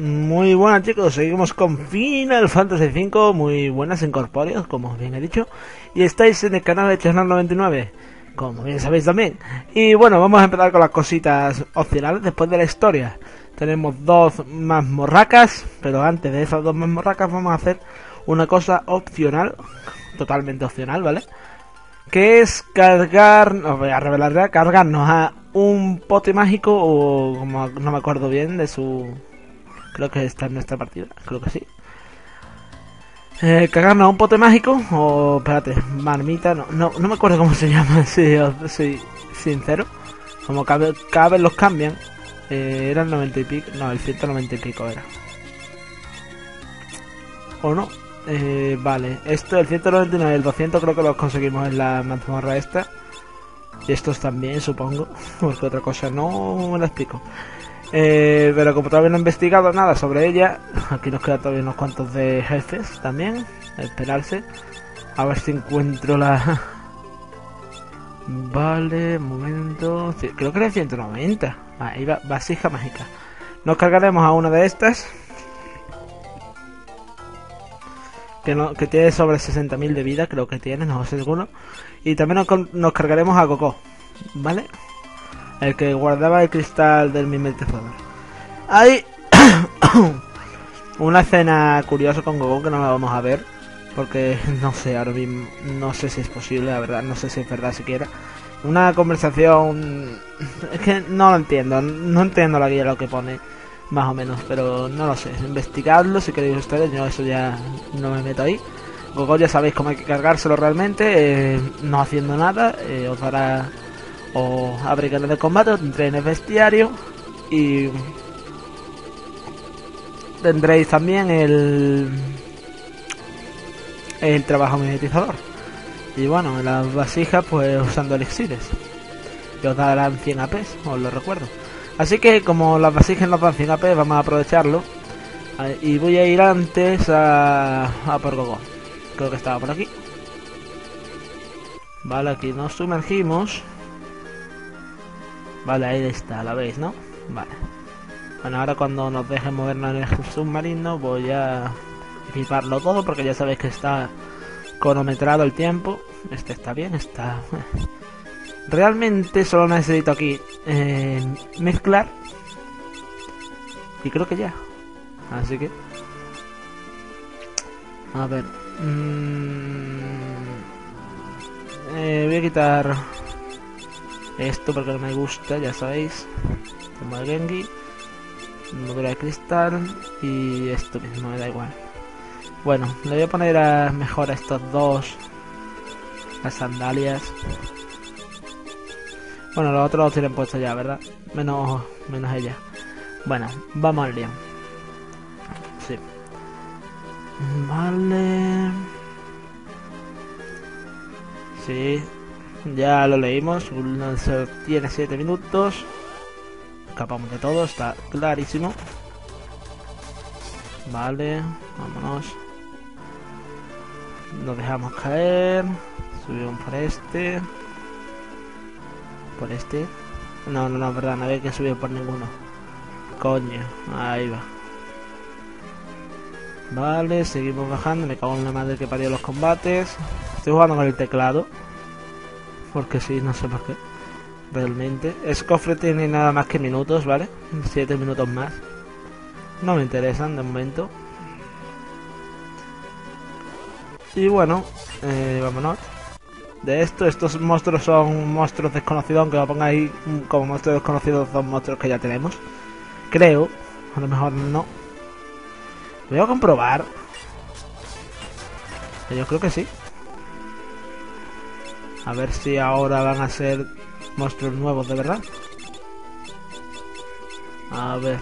Muy buenas, chicos, seguimos con Final Fantasy V, muy buenas en corpóreos, como bien he dicho. Y estáis en el canal de Xeanort99, como bien sabéis también. Y bueno, vamos a empezar con las cositas opcionales después de la historia. Tenemos dos mazmorracas, pero antes de esas dos mazmorracas vamos a hacer una cosa opcional, totalmente opcional, ¿vale? Que es cargar, os voy a revelar ya, cargarnos a un pote mágico o como no me acuerdo bien de su... Creo que está en nuestra partida, creo que sí. Cargarnos a un pote mágico o... espérate, marmita, no me acuerdo cómo se llama, si os soy sincero. Como cada vez los cambian, era el 90 y pico, no, el 190 y pico era. ¿O no? Vale, esto, el 199 y el 200 creo que los conseguimos en la mazmorra esta. Y estos también, supongo, porque otra cosa no me lo explico. Pero como todavía no he investigado nada sobre ella, aquí nos quedan todavía unos cuantos de jefes también. Esperarse. A ver si encuentro la... Vale, un momento... Sí, creo que era el 190. Ahí va, vasija mágica. Nos cargaremos a una de estas. Que tiene sobre 60.000 de vida, creo que tiene, no sé seguro. Y también nos cargaremos a Gocó, ¿vale? El que guardaba el cristal del mimetizador. Hay una escena curiosa con Gogo que no la vamos a ver, porque no sé, ahora mismo no sé si es posible, la verdad, no sé si es verdad siquiera. Una conversación... Es que no lo entiendo, no entiendo la guía lo que pone. Más o menos, pero no lo sé. Investigadlo si queréis ustedes, yo eso ya no me meto ahí. Gogo ya sabéis cómo hay que cargárselo realmente, no haciendo nada, os dará... o abrigados de combate, tendréis bestiario y tendréis también el trabajo mimetizador. Y bueno, en las vasijas pues usando elixires, que os darán 100 AP, os lo recuerdo. Así que como las vasijas nos dan 100 AP, vamos a aprovecharlo. Y voy a ir antes a por Gogo. Creo que estaba por aquí. Vale, aquí nos sumergimos. Vale, ahí está, la veis, ¿no? Vale. Bueno, ahora cuando nos dejen movernos en el submarino voy a equiparlo todo porque ya sabéis que está cronometrado el tiempo. Este está bien, está... Realmente solo necesito aquí mezclar. Y creo que ya. Así que... A ver... voy a quitar... Esto porque no me gusta, ya sabéis. Como el Gengi. Modura de cristal. Y esto mismo, me da igual. Bueno, le voy a poner mejor a estos dos. Las sandalias. Bueno, los otros los tienen puestos ya, ¿verdad? Menos ella. Bueno, vamos al lío. Sí. Vale. Sí. Ya lo leímos, tiene 7 minutos. Escapamos de todo, está clarísimo. Vale, vámonos. Nos dejamos caer. Subimos por este. Por este. No, verdad, no había que subir por ninguno. Coño, ahí va. Vale, seguimos bajando. Me cago en la madre que parió los combates. Estoy jugando con el teclado. Porque sí, no sé por qué. Realmente. Ese cofre tiene nada más que minutos, ¿vale? 7 minutos más. No me interesan de momento. Y bueno, vámonos. De esto, estos monstruos son monstruos desconocidos. Aunque lo pongáis como monstruos desconocidos, son monstruos que ya tenemos. Creo. A lo mejor no. Voy a comprobar. Yo creo que sí. A ver si ahora van a ser monstruos nuevos de verdad. A ver.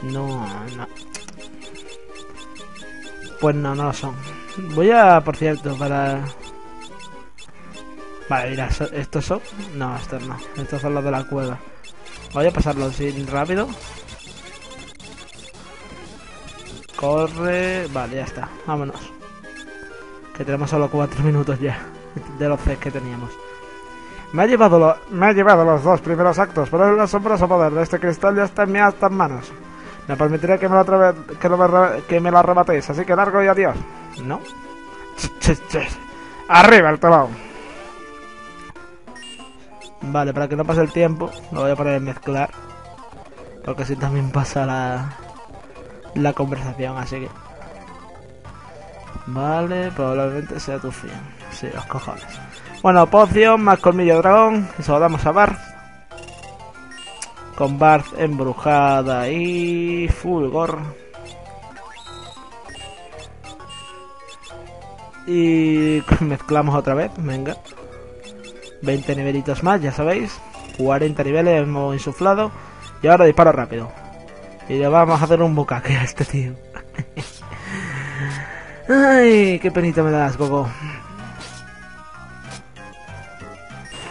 No. Pues no lo son. Voy a, por cierto, para... Vale, mira, ¿estos son? No, estos no. Estos son los de la cueva. Voy a pasarlos sin rápido. Corre. Vale, ya está. Vámonos. Que tenemos solo 4 minutos ya de los 3 que teníamos. Me ha llevado los dos primeros actos, pero el asombroso poder de este cristal ya está en mis altas manos. Me permitiré que me lo arrebatéis, así que largo y adiós. ¿No? ¡Arriba el talón! Vale, para que no pase el tiempo, lo voy a poner en mezclar. Porque así también pasa la conversación, así que... Vale, probablemente sea tu fin. Sí, los cojones. Bueno, poción, más colmillo dragón. Y se lo damos a Bartz. Con Bartz embrujada y... fulgor. Y... mezclamos otra vez, venga. 20 nivelitos más, ya sabéis. 40 niveles hemos insuflado. Y ahora disparo rápido. Y le vamos a hacer un bucaque a este tío. Ay, qué penita me das, Gogo.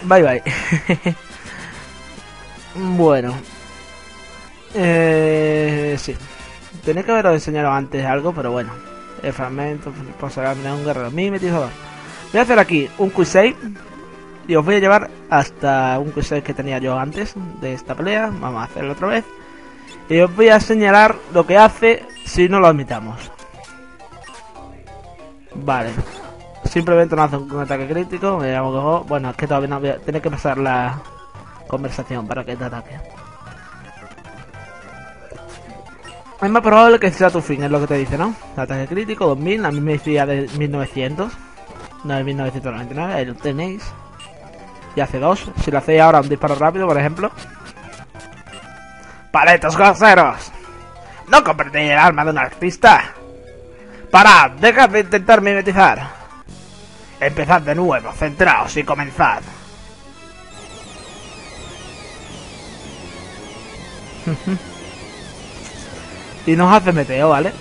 Bye bye. Bueno. Sí. Tenía que haberos enseñado antes algo, pero bueno. El fragmento, pues será un guerrero mimetizador. Voy a hacer aquí un quick save. Y os voy a llevar hasta un quick save que tenía yo antes de esta pelea. Vamos a hacerlo otra vez. Y os voy a señalar lo que hace si no lo admitamos. Vale. Simplemente no hace un ataque crítico. Me llamo Gogo. Bueno, es que todavía no voy a... Tiene que pasar la conversación para que te ataque. Es más probable que sea tu fin, es lo que te dice, ¿no? Ataque crítico, 2000. A mí me decía de 1900. 9999, ahí lo tenéis. Y hace 2. Si lo hacéis ahora un disparo rápido, por ejemplo. ¡Paletos groseros! ¡No convertí el arma de un artista! ¡Parad! ¡Dejad de intentar mimetizar! Empezad de nuevo, centraos y comenzad. Y nos hace meteo, ¿vale?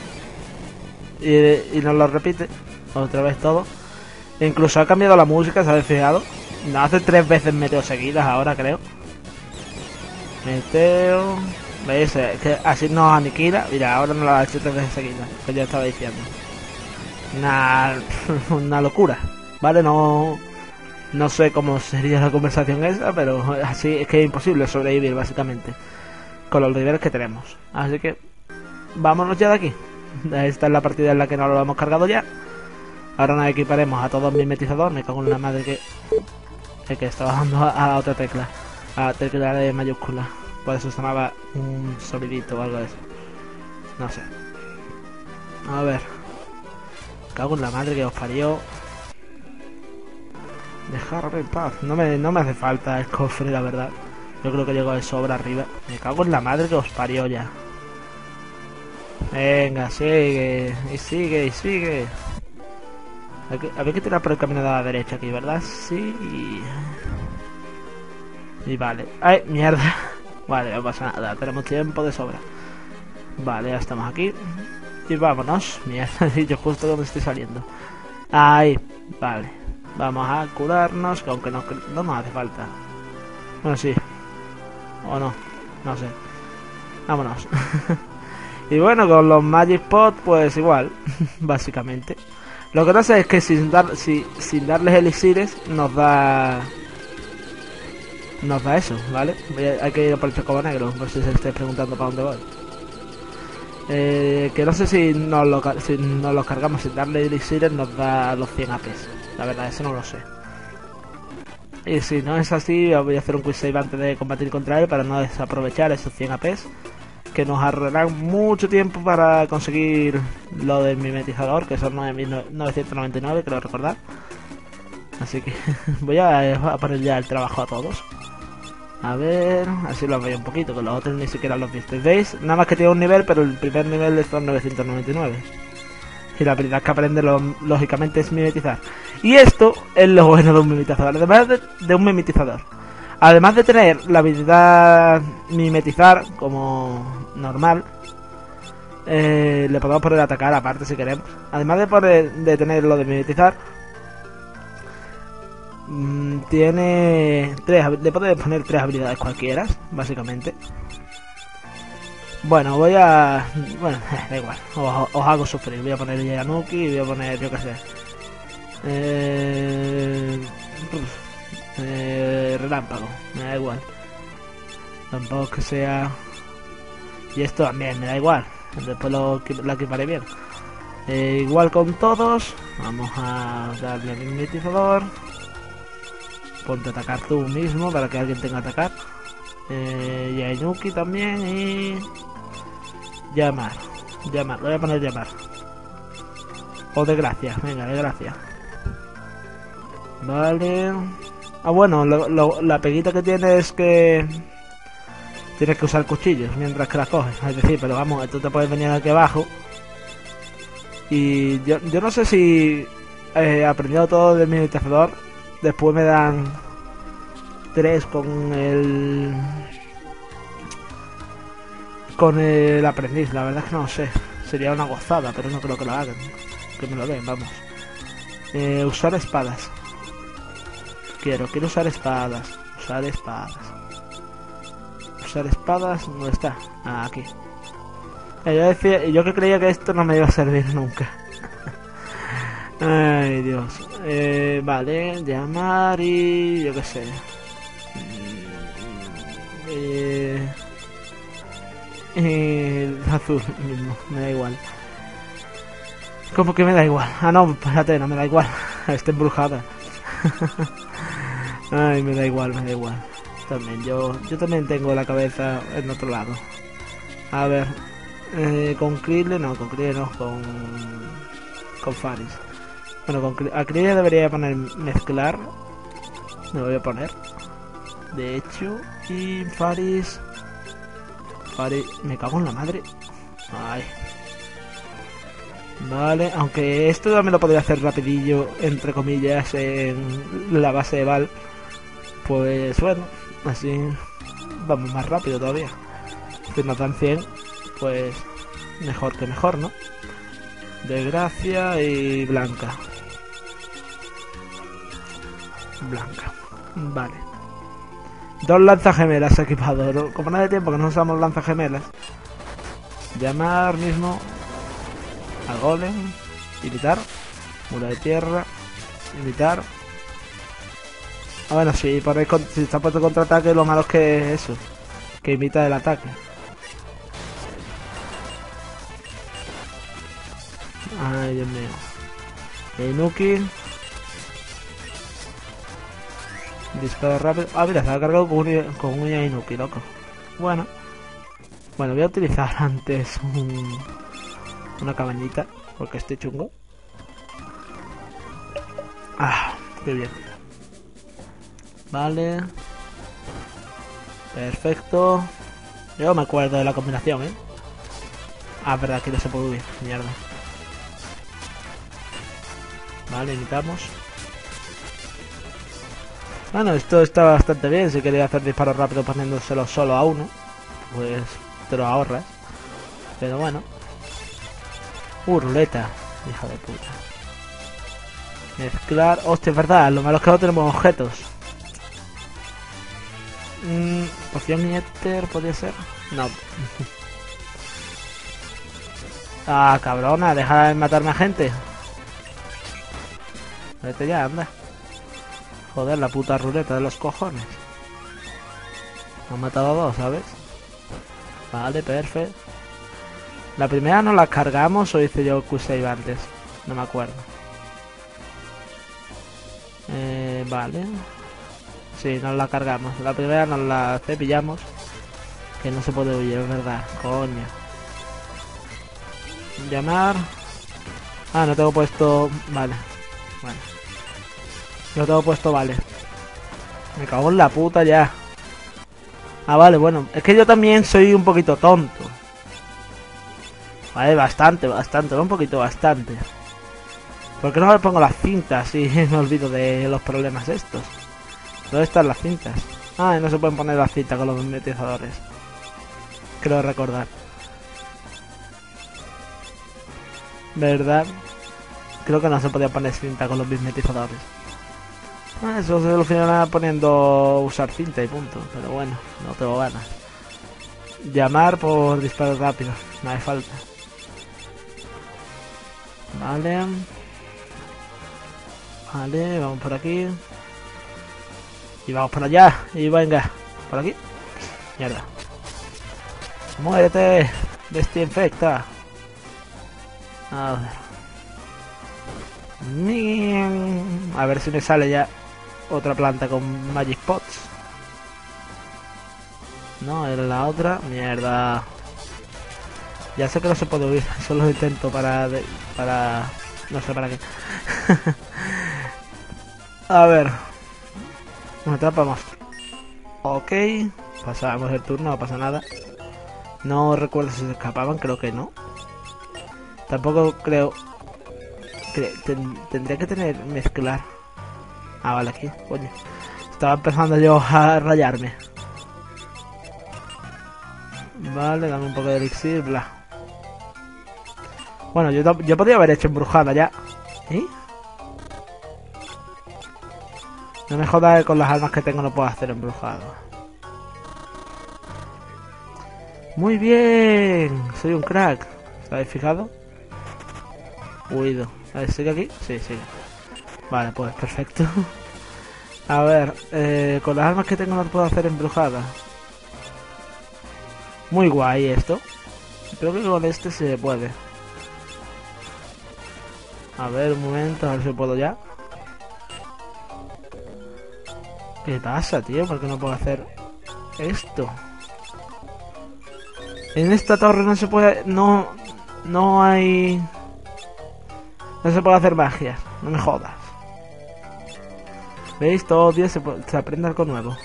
Y nos lo repite otra vez todo. E incluso ha cambiado la música, ¿se habéis fijado? Nos hace 3 veces meteo seguidas ahora, creo. Meteo... ¿Veis? Es que así nos aniquila. Mira, ahora nos la ha hecho 3 veces seguidas, que yo estaba diciendo. Una locura. Vale, no sé cómo sería la conversación esa, pero así es que es imposible sobrevivir básicamente con los niveles que tenemos. Así que vámonos ya de aquí. Esta es la partida en la que nos lo hemos cargado ya. Ahora nos equiparemos a todos mimetizadores. Me cago en la madre que estaba dando a la otra tecla. A la tecla de mayúscula. Por eso sonaba un sonidito o algo de eso. No sé. A ver. Me cago en la madre que os parió. Dejarme en paz. No me hace falta el cofre, la verdad. Yo creo que llego de sobra arriba. Me cago en la madre que os parió ya. Venga, sigue. Y sigue, y sigue. Había que tirar por el camino de la derecha aquí, ¿verdad? Sí. Y vale. ¡Ay, mierda! Vale, no pasa nada. Tenemos tiempo de sobra. Vale, ya estamos aquí. Y vámonos. Mierda, yo justo donde estoy saliendo. Ahí. Vale. Vamos a curarnos, que aunque no nos hace falta. Bueno, sí. O no. No sé. Vámonos. Y bueno, con los Magic Pot, pues igual. Básicamente. Lo que pasa es que sin darles elixires, nos da eso, ¿vale? Hay que ir por el chocobo negro, por si se estáis preguntando para dónde voy. Que no sé si nos los cargamos sin darle elixires, nos da los 100 APs. La verdad, eso no lo sé. Y si no es así, voy a hacer un quick save antes de combatir contra él para no desaprovechar esos 100 APs. Que nos ahorrarán mucho tiempo para conseguir lo del mimetizador, que son 9.999, creo recordar. Así que voy a poner ya el trabajo a todos. A ver, así los veo un poquito, que los otros ni siquiera los visteis. ¿Veis? Nada más que tiene un nivel, pero el primer nivel son 999. Y la habilidad que aprende, lógicamente, es mimetizar. Y esto es lo bueno de un mimetizador. Además de un mimetizador. Además de tener la habilidad mimetizar como normal, le podemos poner atacar aparte si queremos. Además de tener lo de mimetizar, tiene le podemos poner 3 habilidades cualquiera, básicamente. Bueno, bueno, da igual, os hago sufrir. Voy a poner Yainuki y voy a poner, yo qué sé. relámpago, me da igual. Tampoco que sea... Y esto también, me da igual. Después lo equiparé bien. Igual con todos. Vamos a darle al mimetizador. Ponte a atacar tú mismo para que alguien tenga que atacar. Yainuki también y... Llamar. Llamar, lo voy a poner llamar. O de gracia, venga, de gracia. Vale. Ah, bueno, la peguita que tiene es que... Tienes que usar cuchillos mientras que las coges. Es decir, pero vamos, tú te puedes venir aquí abajo. Y yo no sé si... aprendiendo todo de mi mimetizador, después me dan... 3 con el... Con el aprendiz, la verdad es que no lo sé. Sería una gozada, pero no creo que lo hagan. Que me lo den, vamos. Usar espadas. Quiero usar espadas. Usar espadas. Usar espadas, ¿dónde está? Ah, aquí. Yo que creía que esto no me iba a servir nunca. Ay, Dios. Vale, llamar y... yo qué sé. Azul mismo, me da igual. ¿Cómo que me da igual? Ah, no, espérate, no me da igual. Está embrujada. Ay, me da igual, me da igual. También, yo también tengo la cabeza en otro lado. A ver, con Krile no, con Faris. Bueno, a Krile debería poner mezclar. Me lo voy a poner. De hecho, y Faris... Faris... Me cago en la madre. Ay. Vale, aunque esto también lo podría hacer rapidillo, entre comillas, en la base de Val. Pues bueno, así vamos más rápido todavía. Si nos dan 100, pues mejor que mejor, ¿no? De gracia y blanca. Blanca, vale. 2 lanzagemelas equipados, ¿no? Como no hay tiempo que no usamos lanzagemelas. Llamar mismo al golem, imitar, mula de tierra, imitar. Ah, bueno, si está puesto contraataque, lo malo es que eso, que imita el ataque. Ay, Dios mío. Yainuki. Disparo rápido. Ah, mira, se ha cargado con un Yainuki, loco. Bueno. Bueno, voy a utilizar antes una cabañita, porque estoy chungo. Ah, qué bien. Vale. Perfecto. Yo me acuerdo de la combinación, ¿eh? Ah, verdad, aquí no se puede huir. Mierda. Vale, quitamos. Bueno, esto está bastante bien. Si queréis hacer disparos rápidos poniéndoselo solo a uno, pues te lo ahorras. Pero bueno. Ruleta. Hija de puta. Mezclar. Hostia, es verdad. Lo malo es que no tenemos objetos. Poción y éter, ¿podría ser? No. Ah, cabrona, deja de matarme a gente. Vete ya, anda. Joder, la puta ruleta de los cojones. Me han matado a 2, ¿sabes? Vale, perfecto. La primera no la cargamos o hice yo Q-Save antes. No me acuerdo. Vale. Sí, nos la cargamos. La primera nos la cepillamos. Que no se puede huir, es verdad. Coño. Llamar. Ah, no tengo puesto... Vale. Bueno. No tengo puesto vale. Me cago en la puta ya. Ah, vale, bueno. Es que yo también soy un poquito tonto. Vale, bastante, bastante. Un poquito, bastante. ¿Por qué no me pongo las cintas y me olvido de los problemas estos? ¿Dónde están las cintas? Ah, no se pueden poner las cintas con los mimetizadores. Creo recordar. ¿Verdad? Creo que no se podía poner cinta con los mimetizadores. Ah, eso se soluciona poniendo usar cinta y punto. Pero bueno, no tengo ganas. Llamar por disparos rápidos. No hace falta. Vale. Vale, vamos por aquí. Y vamos para allá. Y venga. Por aquí. Mierda. Muérete. Bestia infecta. A ver. A ver si me sale ya otra planta con Magic Pots. No, es la otra. Mierda. Ya sé que no se puede huir. Solo intento para... No sé para qué. A ver. Una etapa más. Ok. Pasamos el turno, no pasa nada. No recuerdo si se escapaban, creo que no. Tampoco creo... tendría que tener... mezclar. Ah, vale, aquí. Oye. Estaba empezando yo a rayarme. Vale, dame un poco de elixir, bla. Bueno, yo podría haber hecho embrujada ya. ¿Eh? No me jodas, con las armas que tengo no puedo hacer embrujado. Muy bien. Soy un crack. ¿Os habéis fijado? Huido. A ver, ¿sigue aquí? Sí, sigue. Vale, pues perfecto. A ver, con las armas que tengo no puedo hacer embrujada. Muy guay esto. Creo que con este se puede. A ver, un momento, a ver si puedo ya. ¿Qué pasa, tío? ¿Por qué no puedo hacer esto? En esta torre no se puede... No hay... No se puede hacer magia. No me jodas. ¿Veis? Todos los días se aprende algo nuevo.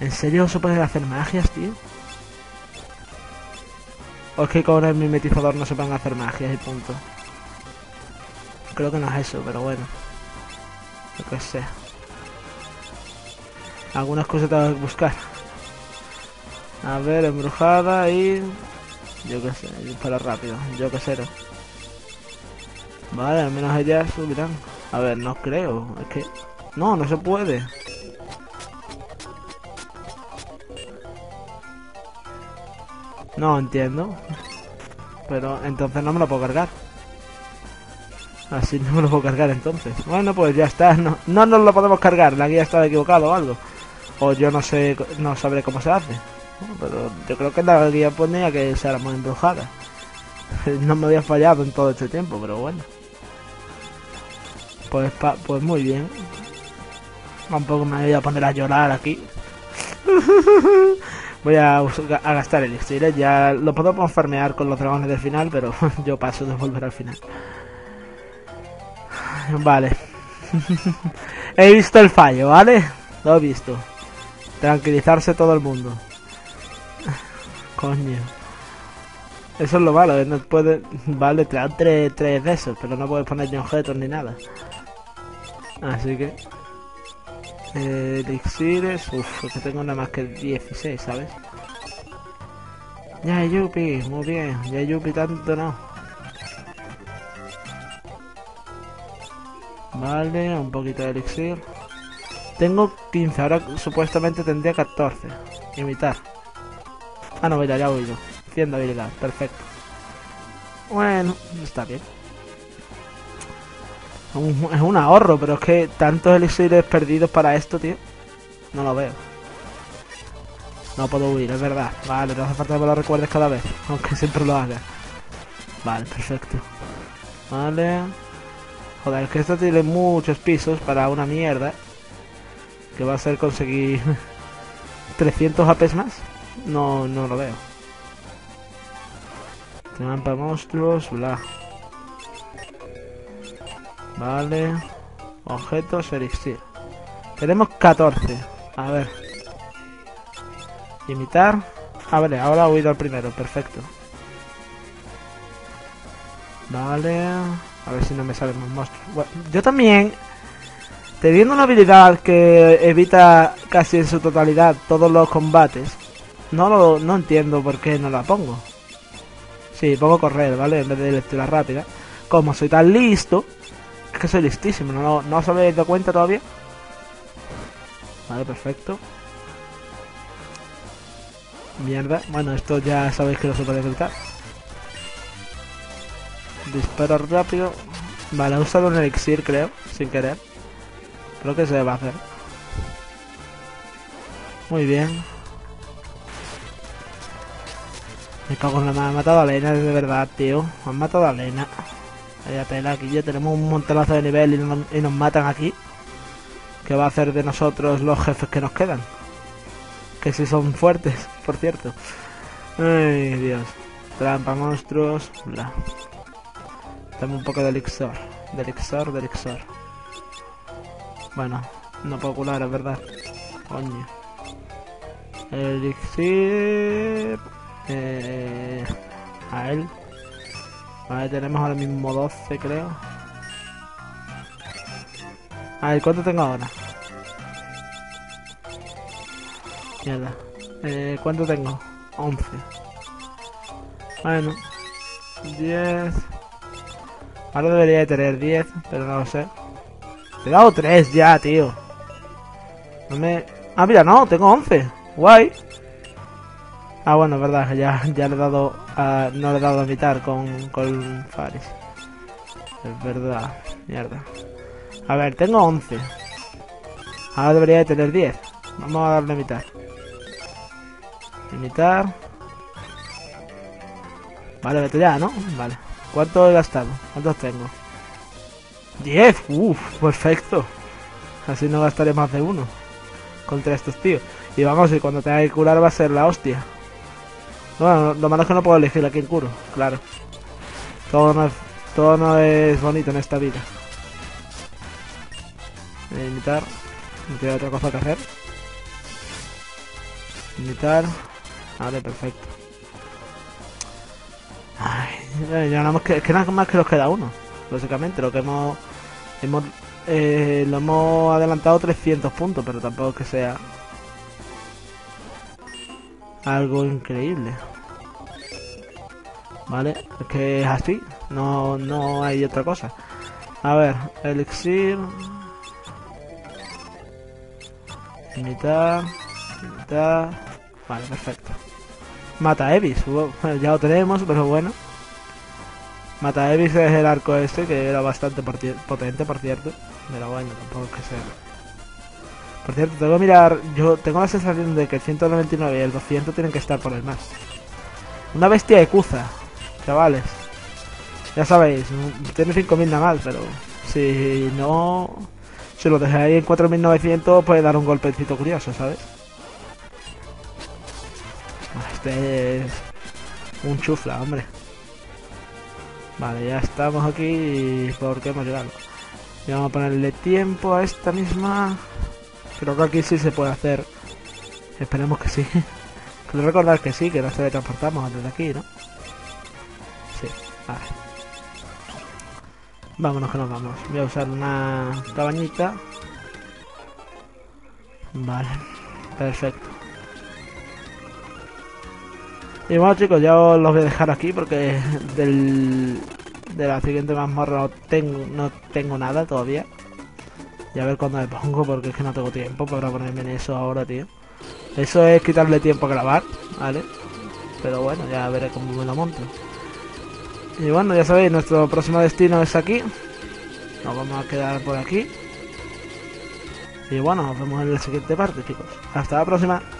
¿En serio se pueden hacer magias, tío? O es que con el mimetizador no se pueden hacer magias y punto. Creo que no es eso, pero bueno. Lo que sea. Algunas cosas tengo que buscar. A ver, embrujada y... Yo qué sé, disparo rápido. Yo qué sé. Vale, al menos ellas subirán. A ver, no creo. Es que... No se puede. No entiendo. Pero entonces no me lo puedo cargar. Así no me lo puedo cargar entonces. Bueno, pues ya está. No nos lo podemos cargar. La guía está equivocada o algo. O yo no sé, no sabré cómo se hace. Pero yo creo que la guía ponía que se era muy embrujada. No me había fallado en todo este tiempo, pero bueno. Pues muy bien. Tampoco me voy a poner a llorar aquí. Voy a gastar el elixir, ya lo podemos farmear con los dragones del final, pero yo paso de volver al final. Vale. He visto el fallo, ¿vale? Lo he visto. Tranquilizarse todo el mundo. Coño. Eso es lo malo, no puede... Vale, te dan tres de esos, pero no puedes poner ni objetos ni nada. Así que... elixires, uff, que tengo nada más que 16, ¿sabes? Ya, Yupi, muy bien, ya, Yupi, tanto no. Vale, un poquito de elixir. Tengo 15, ahora supuestamente tendría 14. Imitar. Ah, no, mira, ya voy yo. 100 de habilidad, perfecto. Bueno, está bien. Es un ahorro, pero es que tantos elixires perdidos para esto, tío. No lo veo. No puedo huir, es verdad. Vale, no hace falta que me lo recuerdes cada vez. Aunque siempre lo haga. Vale, perfecto. Vale. Joder, es que esto tiene muchos pisos para una mierda. Que va a ser conseguir 300 APs más. No lo veo. Trampa monstruos, bla. Vale. Objetos, elixir. Tenemos 14. A ver. Imitar. Ah, vale, ahora he ido al primero. Perfecto. Vale. A ver si no me salen más monstruos. Bueno, yo también, teniendo una habilidad que evita casi en su totalidad todos los combates, no entiendo por qué no la pongo. Sí, pongo correr, ¿vale? En vez de lectura rápida. Como soy tan listo... Es que soy listísimo, ¿no os habéis dado cuenta todavía? Vale, perfecto. Mierda. Bueno, esto ya sabéis que no se puede evitar. Disparo rápido. Vale, he usado un elixir, creo, sin querer. Creo que se va a hacer. Muy bien. Me cago en la mano. Han matado a Lenna, es de verdad, tío. Han matado a Lenna. Vaya tela, aquí ya tenemos un montonazo de nivel y nos matan aquí. ¿Qué va a hacer de nosotros los jefes que nos quedan? Que si son fuertes, por cierto. Ay, Dios. Trampa, monstruos. Bla. Dame un poco de elixir. De elixir. Bueno, no puedo curar, es verdad. Coño. Elixir. A él. Vale, tenemos ahora mismo 12, creo. A ver, ¿cuánto tengo ahora? Mierda. ¿Cuánto tengo? 11. Bueno. 10. Ahora debería de tener 10, pero no lo sé. Te he dado 3 ya, tío. No me... Ah, mira, no, tengo 11. Guay. Ah, bueno, es verdad, ya le he dado a... No le he dado a evitar con Faris. Es verdad, mierda. A ver, tengo 11. Ahora debería de tener 10. Vamos a darle a mitad. Limitar. Vale, vete ya, ¿no? Vale. ¿Cuánto he gastado? ¿Cuántos tengo? 10. Uff, perfecto. Así no gastaré más de uno contra estos tíos. Y vamos, y cuando tenga que curar va a ser la hostia. Bueno, lo malo es que no puedo elegir a quién curo, claro. Todo no es bonito en esta vida. Imitar. No tiene otra cosa que hacer. Imitar. Vale, perfecto. Ay, ya no, es que nada más que nos queda uno. Básicamente, lo que hemos adelantado 300 puntos, pero tampoco es que sea algo increíble. Vale, es que es así. No hay otra cosa. A ver, elixir. Mitad. Vale, perfecto. Mata Evis, ya lo tenemos, pero bueno. Mata Evis es el arco este, que era bastante potente, por cierto. Pero bueno, tampoco que sea. Por cierto, tengo que mirar. Yo tengo la sensación de que el 199 y el 200 tienen que estar por el más. Una bestia de cuza, chavales. Ya sabéis, tiene 5000 nada más, pero si no... Si lo dejáis en 4900 puede dar un golpecito curioso, ¿sabes? Este es un chufla, hombre. Vale, ya estamos aquí porque hemos llegado. Y vamos a ponerle tiempo a esta misma. Creo que aquí sí se puede hacer. Esperemos que sí. Creo recordar que sí, que nos teletransportamos desde aquí, ¿no? Sí, vale. Vámonos que nos vamos. Voy a usar una cabañita. Vale. Perfecto. Y bueno, chicos, ya os los voy a dejar aquí porque de la siguiente mazmorra no tengo nada todavía. Y a ver cuándo me pongo porque es que no tengo tiempo para ponerme en eso ahora, tío. Eso es quitarle tiempo a grabar, ¿vale? Pero bueno, ya veré cómo me lo monto. Y bueno, ya sabéis, nuestro próximo destino es aquí. Nos vamos a quedar por aquí. Y bueno, nos vemos en la siguiente parte, chicos. Hasta la próxima.